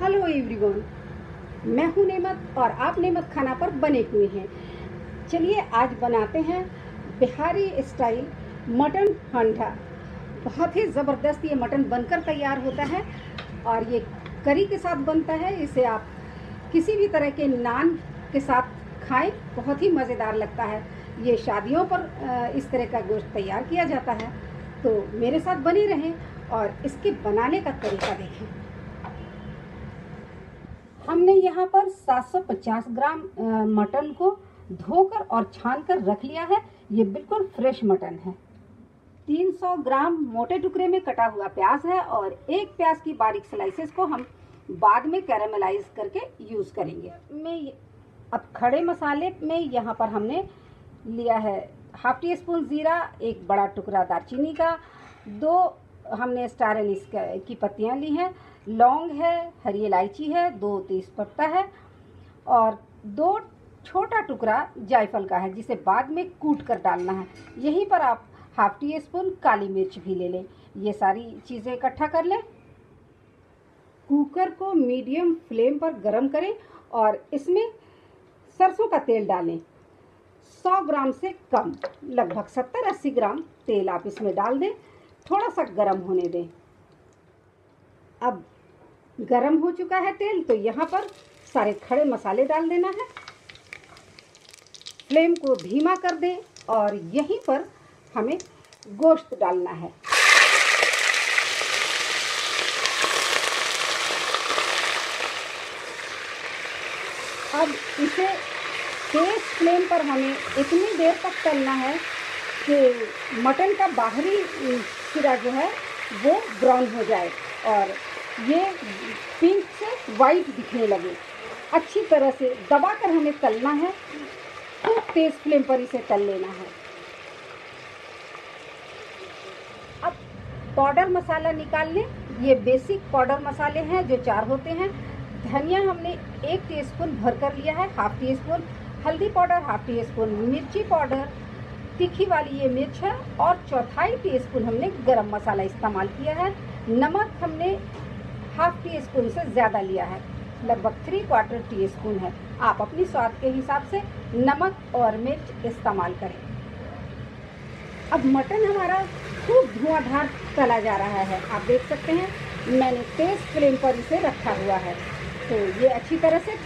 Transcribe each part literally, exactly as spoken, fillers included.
Hello everyone, मैं हूं नेमत और आप नेमत खाना पर बने हुए हैं। चलिए आज बनाते हैं बिहारी स्टाइल मटन हांडा। बहुत ही ज़बरदस्त ये मटन बनकर तैयार होता है और ये करी के साथ बनता है। इसे आप किसी भी तरह के नान के साथ खाएं, बहुत ही मज़ेदार लगता है। ये शादियों पर इस तरह का गोश्त तैयार किया जाता है। तो मेरे साथ बने रहें और इसके बनाने का तरीका देखें। हमने यहाँ पर सात सौ पचास ग्राम मटन को धोकर और छानकर रख लिया है। ये बिल्कुल फ्रेश मटन है। तीन सौ ग्राम मोटे टुकड़े में कटा हुआ प्याज है और एक प्याज की बारीक स्लाइसेस को हम बाद में कैरामलाइज करके यूज़ करेंगे। मैं अब खड़े मसाले में यहाँ पर हमने लिया है हाफ टी स्पून ज़ीरा, एक बड़ा टुकड़ा दालचीनी का, दो हमने स्टार अनीस की पत्तियाँ ली हैं, लौंग है, हरी इलायची है, दो तेजपत्ता है और दो छोटा टुकड़ा जायफल का है जिसे बाद में कूट कर डालना है। यहीं पर आप हाफ टी स्पून काली मिर्च भी ले लें। ये सारी चीज़ें इकट्ठा कर लें। कुकर को मीडियम फ्लेम पर गर्म करें और इसमें सरसों का तेल डालें। सौ ग्राम से कम, लगभग सत्तर अस्सी ग्राम तेल आप इसमें डाल दें। थोड़ा सा गर्म होने दें। अब गर्म हो चुका है तेल, तो यहाँ पर सारे खड़े मसाले डाल देना है। फ्लेम को धीमा कर दें और यहीं पर हमें गोश्त डालना है। अब इसे तेज फ्लेम पर हमें इतनी देर तक तलना है कि मटन का बाहरी सिरा जो है वो ब्राउन हो जाए और ये पिंक से वाइट दिखने लगे। अच्छी तरह से दबाकर हमें तलना है। खूब तेज़ फ्लेम पर इसे तल लेना है। अब पाउडर मसाला निकाल लें। ये बेसिक पाउडर मसाले हैं जो चार होते हैं। धनिया हमने एक टीस्पून भरकर लिया है, हाफ टी स्पून हल्दी पाउडर, हाफ टी स्पून मिर्ची पाउडर, तीखी वाली ये मिर्च है और चौथाई टीस्पून हमने गरम मसाला इस्तेमाल किया है। नमक हमने हाफ टी स्पून से ज़्यादा लिया है, लगभग थ्री क्वार्टर टी स्पून है। आप अपनी स्वाद के हिसाब से नमक और मिर्च इस्तेमाल करें। अब मटन हमारा खूब धुआंधार तला जा रहा है। आप देख सकते हैं मैंने तेज़ फ्लेम पर इसे रखा हुआ है, तो ये अच्छी तरह से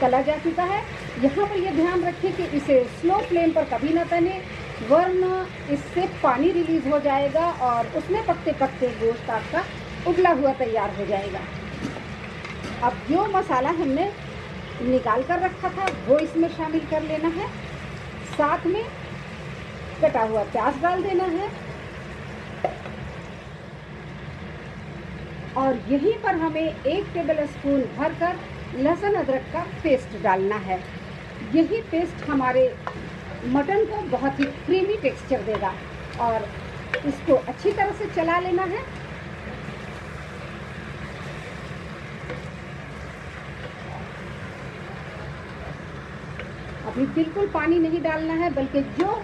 तला जा चुका है। यहाँ पर यह ध्यान रखें कि इसे स्लो फ्लेम पर कभी ना तलें, वरना इससे पानी रिलीज हो जाएगा और उसमें पकते पकते गोश्त आपका उबला हुआ तैयार हो जाएगा। अब जो मसाला हमने निकाल कर रखा था वो इसमें शामिल कर लेना है। साथ में कटा हुआ प्याज डाल देना है और यहीं पर हमें एक टेबल स्पून भर कर लहसुन अदरक का पेस्ट डालना है। यही पेस्ट हमारे मटन को बहुत ही क्रीमी टेक्सचर देगा और इसको अच्छी तरह से चला लेना है। अभी बिल्कुल पानी नहीं डालना है, बल्कि जो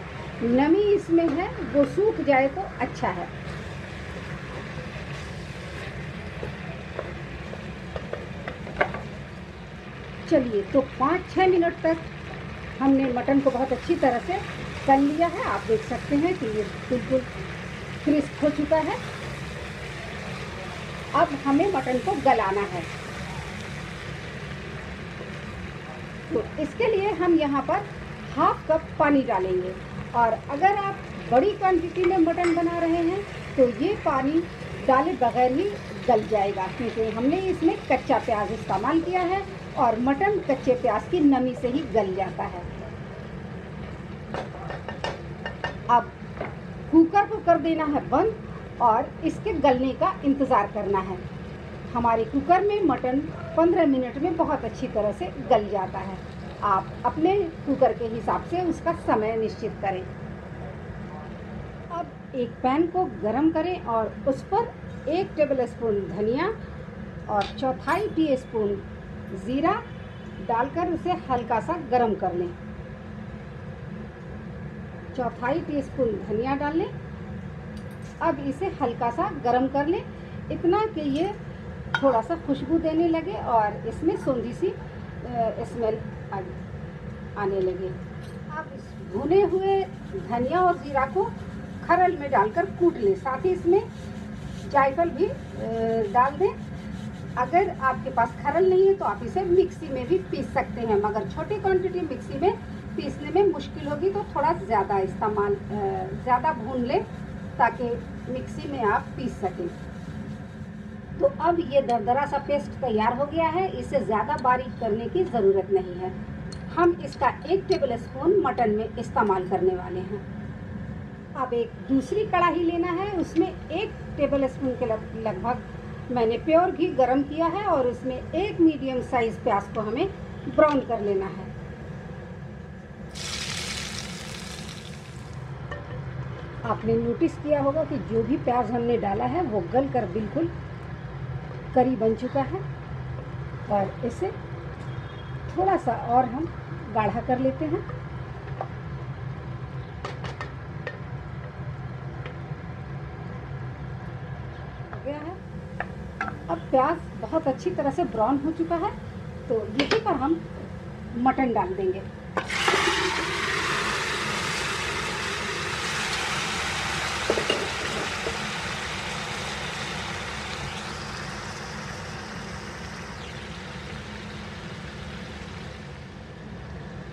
नमी इसमें है वो सूख जाए तो अच्छा है। चलिए, तो पाँच छः मिनट तक हमने मटन को बहुत अच्छी तरह से तल लिया है। आप देख सकते हैं कि ये बिल्कुल क्रिस्प हो चुका है। अब हमें मटन को गलाना है, तो इसके लिए हम यहाँ पर हाफ कप पानी डालेंगे। और अगर आप बड़ी क्वांटिटी में मटन बना रहे हैं तो ये पानी डाले बगैर ही गल जाएगा, क्योंकि हमने इसमें कच्चा प्याज इस्तेमाल किया है और मटन कच्चे प्याज की नमी से ही गल जाता है। अब कुकर को कर देना है बंद और इसके गलने का इंतज़ार करना है। हमारे कुकर में मटन पंद्रह मिनट में बहुत अच्छी तरह से गल जाता है। आप अपने कुकर के हिसाब से उसका समय निश्चित करें। अब एक पैन को गरम करें और उस पर एक टेबल स्पून धनिया और चौथाई टी स्पून जीरा डालकर उसे हल्का सा गरम कर लें। चौथाई टीस्पून धनिया डाल लें। अब इसे हल्का सा गरम कर लें, इतना कि ये थोड़ा सा खुशबू देने लगे और इसमें सूंधी सी स्मेल आने लगे। आप भुने हुए धनिया और जीरा को खरल में डालकर कूट लें, साथ ही इसमें जायफल भी डाल दें। अगर आपके पास खरल नहीं है तो आप इसे मिक्सी में भी पीस सकते हैं, मगर छोटी क्वांटिटी मिक्सी में पीसने में मुश्किल होगी तो थोड़ा ज़्यादा इस्तेमाल ज़्यादा भून लें ताकि मिक्सी में आप पीस सकें। तो अब ये दरदरा सा पेस्ट तैयार हो गया है, इसे ज़्यादा बारीक करने की ज़रूरत नहीं है। हम इसका एक टेबल स्पून मटन में इस्तेमाल करने वाले हैं। अब एक दूसरी कढ़ाई लेना है, उसमें एक टेबल स्पून के लगभग मैंने प्योर घी गरम किया है और उसमें एक मीडियम साइज़ प्याज को हमें ब्राउन कर लेना है। आपने नोटिस किया होगा कि जो भी प्याज हमने डाला है वो गल कर बिल्कुल करी बन चुका है और इसे थोड़ा सा और हम गाढ़ा कर लेते हैं। हो गया है, अब प्याज बहुत अच्छी तरह से ब्राउन हो चुका है तो यहीं पर हम मटन डाल देंगे।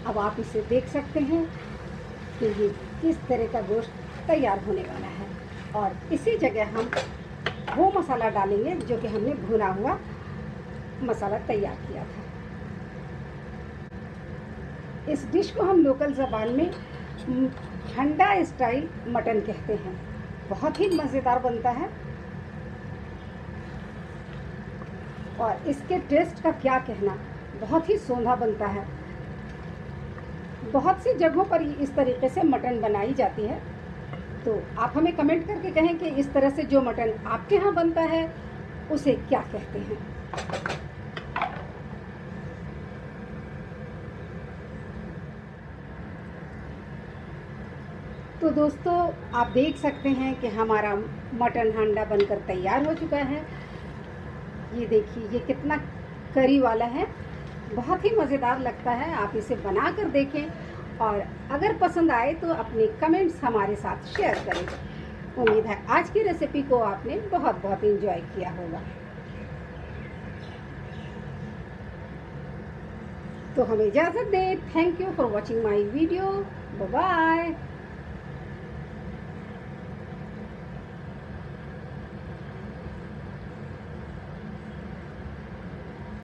अब आप इसे देख सकते हैं कि ये किस तरह का गोश्त तैयार होने वाला है और इसी जगह हम वो मसाला डालेंगे जो कि हमने भुना हुआ मसाला तैयार किया था। इस डिश को हम लोकल ज़बान में हंडा स्टाइल मटन कहते हैं, बहुत ही मज़ेदार बनता है और इसके टेस्ट का क्या कहना, बहुत ही सोंधा बनता है। बहुत सी जगहों पर इस तरीके से मटन बनाई जाती है तो आप हमें कमेंट करके कहें कि इस तरह से जो मटन आपके यहाँ बनता है उसे क्या कहते हैं। तो दोस्तों आप देख सकते हैं कि हमारा मटन हांडा बनकर तैयार हो चुका है। ये देखिए ये कितना करी वाला है, बहुत ही मज़ेदार लगता है। आप इसे बना कर देखें और अगर पसंद आए तो अपने कमेंट्स हमारे साथ शेयर करें। उम्मीद है आज की रेसिपी को आपने बहुत बहुत एंजॉय किया होगा। तो हमें इजाज़त दें। Thank you for watching my video. Bye bye.